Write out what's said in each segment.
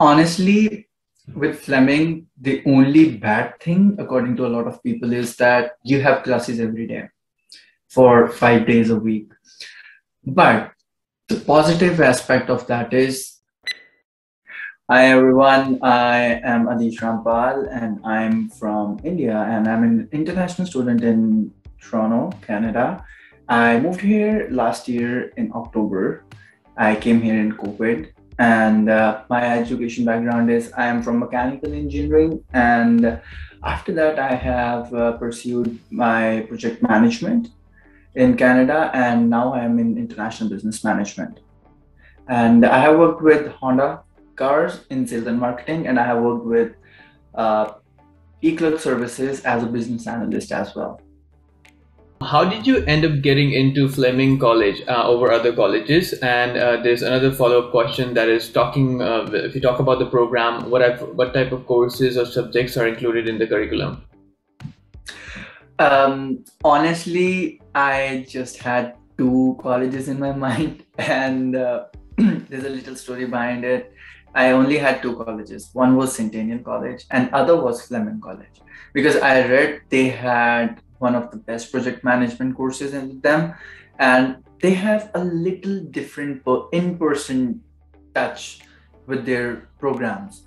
honestly, with Fleming, the only bad thing, according to a lot of people, is that you have classes every day for 5 days a week. But the positive aspect of that is, hi everyone, I am Adish Rampal and I'm from India and I'm an international student in Toronto, Canada. I moved here last year in October. I came here in COVID. And my education background is I am from Mechanical Engineering, and after that I have pursued my project management in Canada, and now I am in international business management. And I have worked with Honda cars in sales and marketing, and I have worked with Eclat services as a business analyst as well. How did you end up getting into Fleming College over other colleges? And there's another follow-up question that is talking, if you talk about the program, what type of courses or subjects are included in the curriculum? Honestly, I just had two colleges in my mind, and there's a little story behind it. I only had two colleges. One was Centennial College and other was Fleming College, because I read they had one of the best project management courses in them, and they have a little different in-person touch with their programs.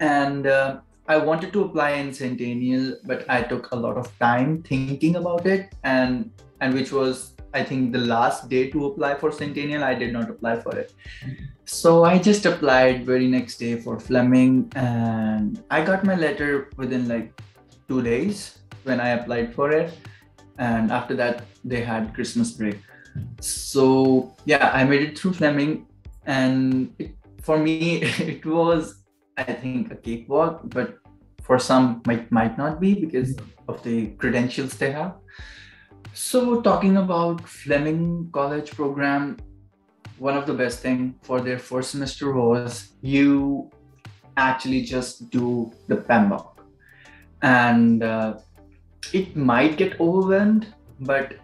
And I wanted to apply in Centennial, but I took a lot of time thinking about it, and which was, I think, the last day to apply for Centennial. I did not apply for it. So I just applied very next day for Fleming, and I got my letter within like 2 days when I applied for it, and after that they had Christmas break. So yeah, I made it through Fleming, and for me it was, I think, a cakewalk, but for some might not be, because of the credentials they have. So talking about Fleming College program, one of the best thing for their first semester was you actually just do the PMBOK, and it might get overwhelmed, but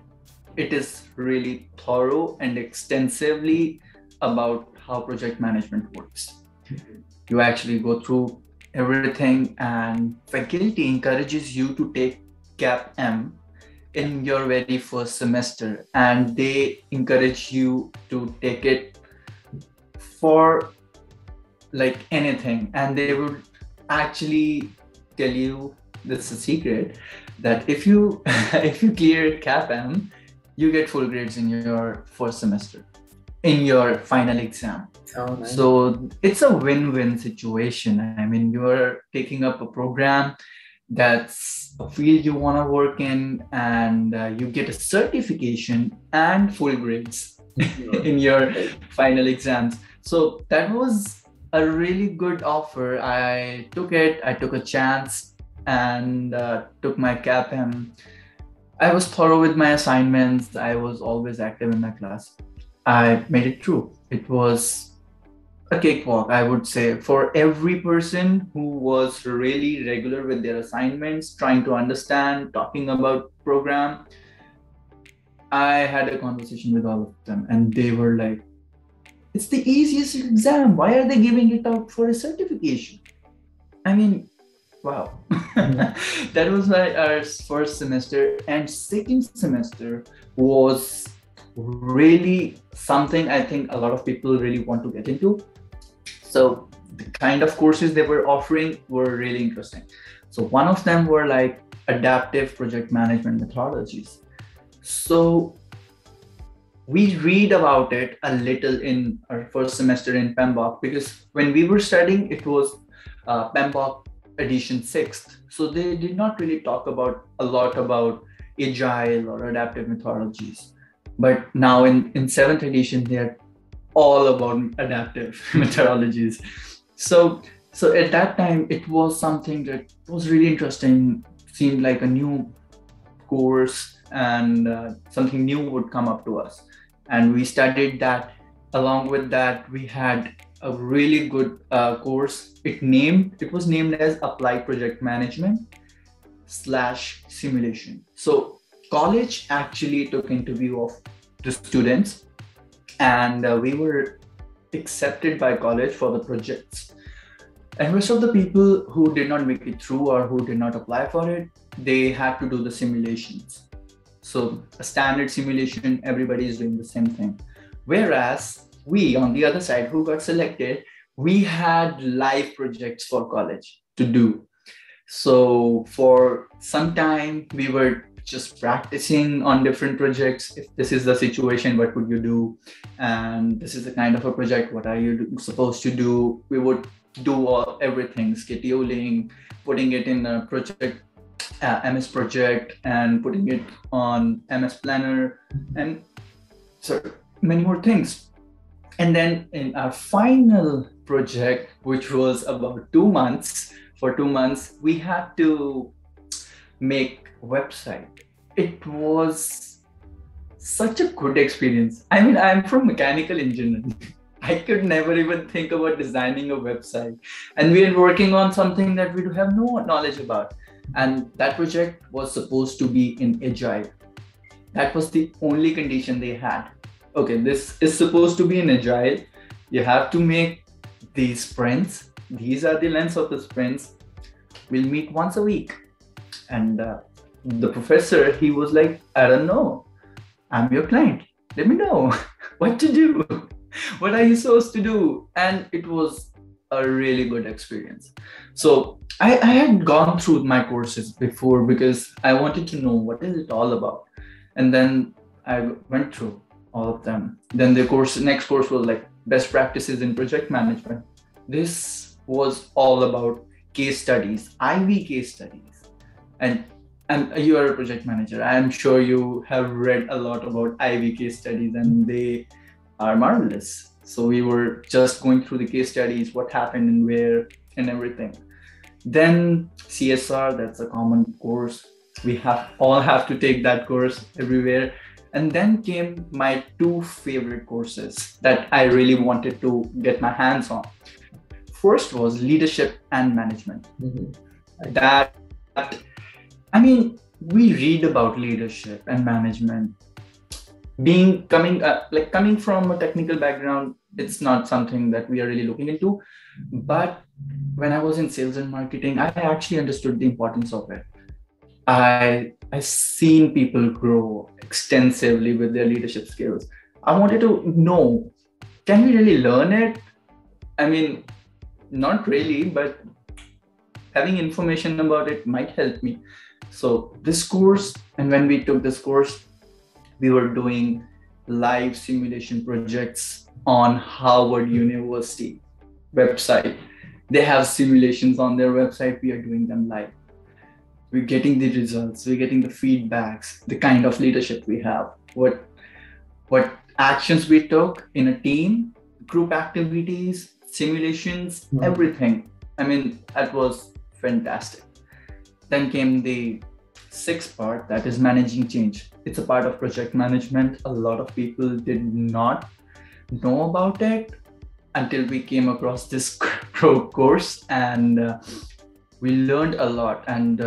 it is really thorough and extensively about how project management works. You actually go through everything, and faculty encourages you to take CAPM in your very first semester, and they encourage you to take it for like anything, and they would actually tell you, that's a secret, that if you clear CAPM, you get full grades in your first semester, in your final exam. Oh, nice. So it's a win-win situation. I mean, you're taking up a program that's a field you want to work in, and you get a certification and full grades in your final exams. So that was a really good offer. I took it, I took a chance, and took my CAPM. I was thorough with my assignments. I was always active in my class. I made it through. It was a cakewalk, I would say, for every person who was really regular with their assignments, trying to understand, talking about program. I had a conversation with all of them, and they were like, it's the easiest exam. Why are they giving it out for a certification? I mean, wow. That was our first semester, and second semester was really something I think a lot of people really want to get into. So the kind of courses they were offering were really interesting. So one of them were like adaptive project management methodologies. So we read about it a little in our first semester in PMBOK, because when we were studying, it was PMBOK edition 6th. So they did not really talk about a lot about agile or adaptive methodologies. But now in 7th edition, they're all about adaptive methodologies. So at that time, it was something that was really interesting, seemed like a new course, and something new would come up to us. And we studied that. Along with that, we had a really good course. It was named as Applied Project Management / Simulation. So college actually took interview of the students, and we were accepted by college for the projects. And most of the people who did not make it through or who did not apply for it, they had to do the simulations. So a standard simulation, everybody is doing the same thing. Whereas we, on the other side, who got selected, we had live projects for college to do. So for some time, we were just practicing on different projects. If this is the situation, what would you do? And this is the kind of a project, what are you supposed to do? We would do all, everything, scheduling, putting it in a project, MS Project, and putting it on MS Planner, and so many more things. And then in our final project, which was about 2 months, for 2 months, we had to make a website. It was such a good experience. I mean, I'm from mechanical engineering. I could never even think about designing a website. And we were working on something that we have no knowledge about. And that project was supposed to be in Agile. That was the only condition they had. Okay, this is supposed to be in Agile. You have to make these sprints. These are the lengths of the sprints. We'll meet once a week. And the professor, he was like, I don't know. I'm your client. Let me know what to do. What are you supposed to do? And it was a really good experience. So I had gone through my courses before because I wanted to know what is it all about. And then I went through all of them. Then the next course was like best practices in project management. This was all about case studies, IV case studies. And you are a project manager. I am sure you have read a lot about IV case studies, and they are marvelous. So we were just going through the case studies, what happened and where and everything. Then CSR, that's a common course. We all have to take that course everywhere. And then came my two favorite courses that I really wanted to get my hands on. First was leadership and management. Mm-hmm. I mean, we read about leadership and management. Coming from a technical background, it's not something that we are really looking into. But when I was in sales and marketing, I actually understood the importance of it. I've seen people grow extensively with their leadership skills. I wanted to know, can we really learn it? I mean, not really, but having information about it might help me. So this course, and when we took this course, we were doing live simulation projects on Harvard University website. They have simulations on their website. We are doing them live. We're getting the results. We're getting the feedbacks, the kind of leadership we have, what actions we took in a team, group activities, simulations, everything. I mean, that was fantastic. Then came the sixth part, that is managing change. It's a part of project management. A lot of people did not know about it until we came across this course, and we learned a lot. And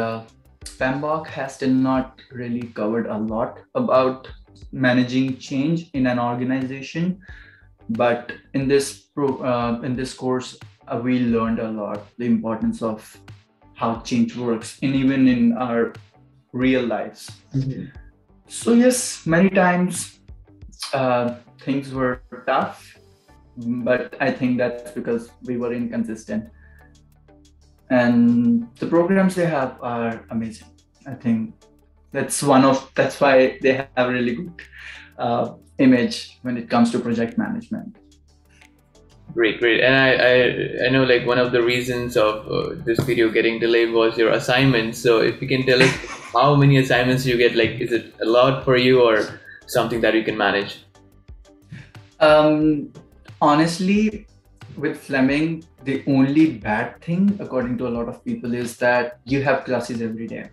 PMBOK has still not really covered a lot about managing change in an organization, but in this course, we learned a lot, the importance of how change works, and even in our real lives. Mm-hmm. So yes, many times things were tough, but I think that's because we were inconsistent. And the programs they have are amazing. I think that's why they have a really good image when it comes to project management. Great. And I know, like, one of the reasons of this video getting delayed was your assignments. So if you can tell us how many assignments you get, like, is it a lot for you or something that you can manage? Honestly, with Fleming, the only bad thing, according to a lot of people, is that you have classes every day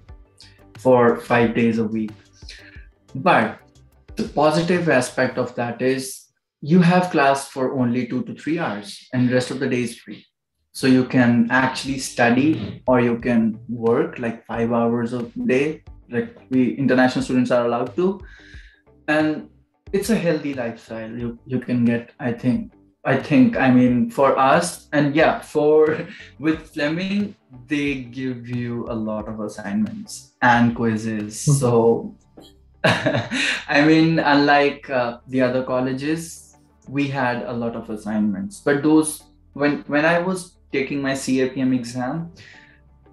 for 5 days a week. But the positive aspect of that is you have class for only 2 to 3 hours and rest of the day is free. So you can actually study or you can work like 5 hours a day, like we international students are allowed to. And it's a healthy lifestyle. You can get, I think, I think, I mean, for us, and yeah, for with Fleming, they give you a lot of assignments and quizzes. So, I mean, unlike the other colleges, we had a lot of assignments. But those, when I was taking my CAPM exam,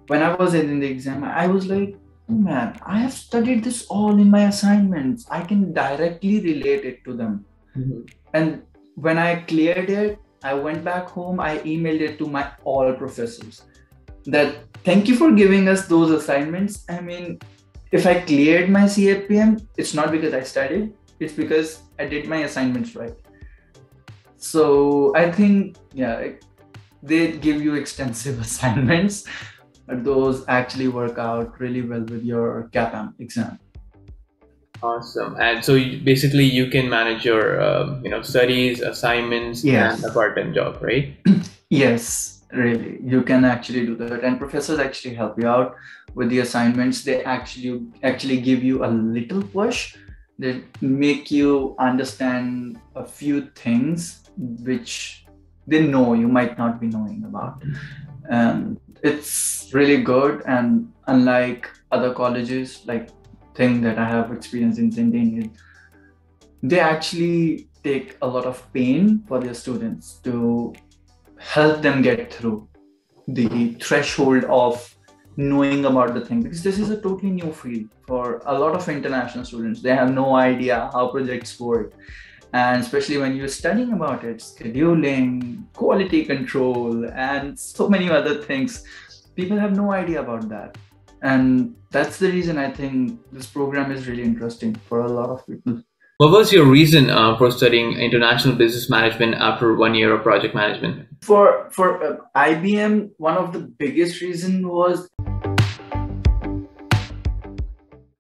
when I was in the exam, I was like, oh man, I have studied this all in my assignments. I can directly relate it to them. Mm-hmm. And when I cleared it, I went back home, I emailed it to my all professors that thank you for giving us those assignments. I mean, if I cleared my CAPM, it's not because I studied, it's because I did my assignments right. So I think, yeah, they give you extensive assignments, but those actually work out really well with your CAPM exam. Awesome. And so basically you can manage your studies, assignments, yes, and a part-time job, right? Yes, really. You can actually do that. And professors actually help you out with the assignments. They actually give you a little push. They make you understand a few things which they know you might not be knowing about. It's really good. And unlike other colleges, like thing that I have experienced in St. Daniel, they actually take a lot of pain for their students to help them get through the threshold of knowing about the thing, because this is a totally new field for a lot of international students. They have no idea how projects work, and especially when you're studying about it, scheduling, quality control, and so many other things, people have no idea about that. And that's the reason I think this program is really interesting for a lot of people. What was your reason for studying international business management after 1 year of project management? For IBM, one of the biggest reasons was